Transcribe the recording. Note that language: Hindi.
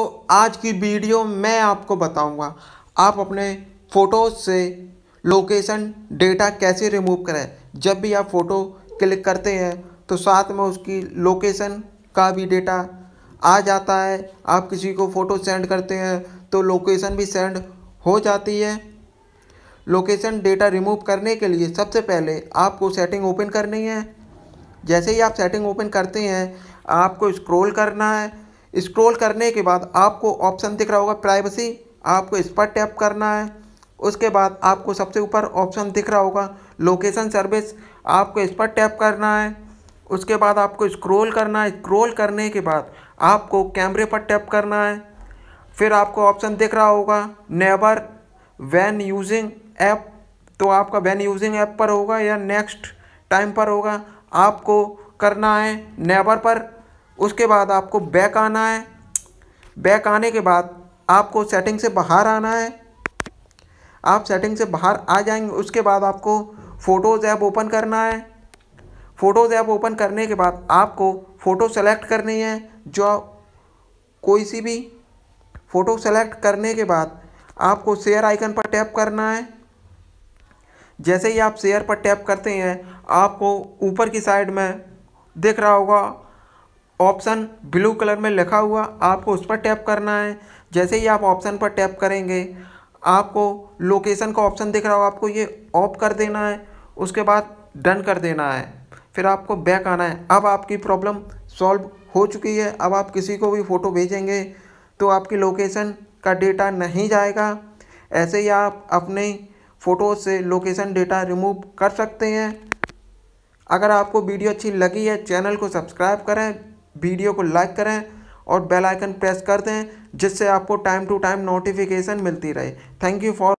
तो आज की वीडियो मैं आपको बताऊंगा आप अपने फ़ोटोज़ से लोकेशन डेटा कैसे रिमूव करें। जब भी आप फ़ोटो क्लिक करते हैं तो साथ में उसकी लोकेशन का भी डेटा आ जाता है। आप किसी को फ़ोटो सेंड करते हैं तो लोकेशन भी सेंड हो जाती है। लोकेशन डेटा रिमूव करने के लिए सबसे पहले आपको सेटिंग ओपन करनी है। जैसे ही आप सेटिंग ओपन करते हैं आपको स्क्रॉल करना है। स्क्रॉल करने के बाद आपको ऑप्शन दिख रहा होगा प्राइवेसी, आपको इस पर टैप करना है। उसके बाद आपको सबसे ऊपर ऑप्शन दिख रहा होगा लोकेशन सर्विस, आपको इस पर टैप करना है। उसके बाद आपको स्क्रॉल करना है। स्क्रॉल करने के बाद आपको कैमरे पर टैप करना है। फिर आपको ऑप्शन दिख रहा होगा नेवर वैन यूजिंग ऐप, तो आपका वैन यूजिंग ऐप पर होगा या नेक्स्ट टाइम पर होगा, आपको करना है नेवर पर। उसके बाद आपको बैक आना है। बैक आने के बाद आपको सेटिंग से बाहर आना है। आप सेटिंग से बाहर आ जाएंगे। उसके बाद आपको फ़ोटोज़ ऐप ओपन करना है। फ़ोटोज़ ऐप ओपन करने के बाद आपको फ़ोटो सेलेक्ट करनी है, जो कोई सी भी फ़ोटो सेलेक्ट करने के बाद आपको शेयर आइकन पर टैप करना है। जैसे ही आप शेयर पर टैप करते हैं आपको ऊपर की साइड में दिख रहा होगा ऑप्शन ब्लू कलर में लिखा हुआ, आपको उस पर टैप करना है। जैसे ही आप ऑप्शन पर टैप करेंगे आपको लोकेशन का ऑप्शन दिख रहा होगा, आपको ये ऑफ कर देना है। उसके बाद डन कर देना है। फिर आपको बैक आना है। अब आपकी प्रॉब्लम सॉल्व हो चुकी है। अब आप किसी को भी फ़ोटो भेजेंगे तो आपकी लोकेशन का डेटा नहीं जाएगा। ऐसे ही आप अपने फ़ोटो से लोकेशन डेटा रिमूव कर सकते हैं। अगर आपको वीडियो अच्छी लगी है चैनल को सब्सक्राइब करें, वीडियो को लाइक करें और बेल आइकन प्रेस कर दें, जिससे आपको टाइम टू टाइम नोटिफिकेशन मिलती रहे। Thank you for